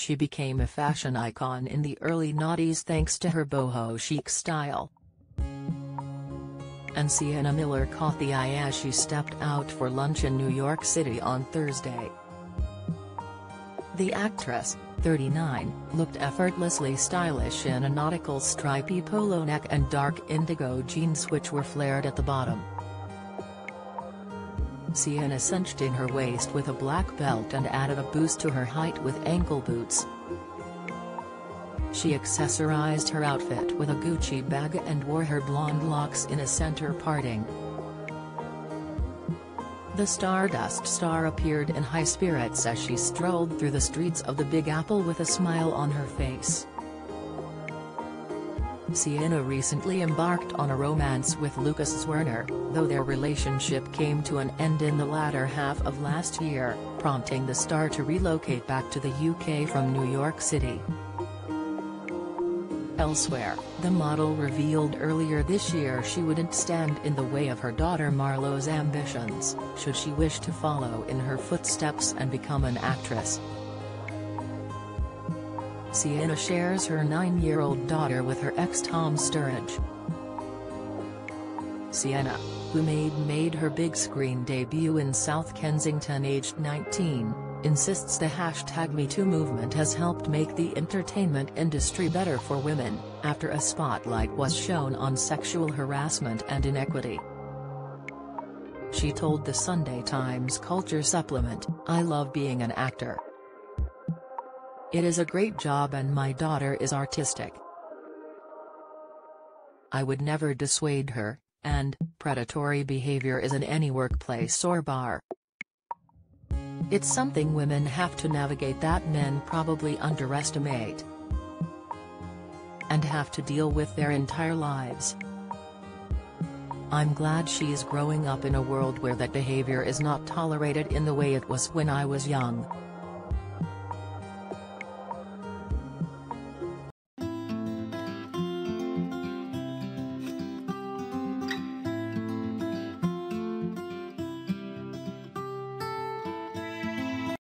She became a fashion icon in the early noughties thanks to her boho chic style. And Sienna Miller caught the eye as she stepped out for lunch in New York City on Thursday. The actress, 39, looked effortlessly stylish in a nautical stripy polo neck and dark indigo jeans which were flared at the bottom. Sienna cinched in her waist with a black belt and added a boost to her height with ankle boots. She accessorized her outfit with a Gucci bag and wore her blonde locks in a center parting. The Stardust star appeared in high spirits as she strolled through the streets of the Big Apple with a smile on her face. Sienna recently embarked on a romance with Lucas Zwerner, though their relationship came to an end in the latter half of last year, prompting the star to relocate back to the UK from New York City. Elsewhere, the model revealed earlier this year she wouldn't stand in the way of her daughter Marlo's ambitions, should she wish to follow in her footsteps and become an actress. Sienna shares her 9-year-old daughter with her ex Tom Sturridge. Sienna, who made her big screen debut in South Kensington aged 19, insists the #MeToo movement has helped make the entertainment industry better for women, after a spotlight was shown on sexual harassment and inequity. She told the Sunday Times culture supplement, "I love being an actor. It is a great job and my daughter is artistic. I would never dissuade her, and predatory behavior is in any workplace or bar. It's something women have to navigate that men probably underestimate and have to deal with their entire lives. I'm glad she's growing up in a world where that behavior is not tolerated in the way it was when I was young."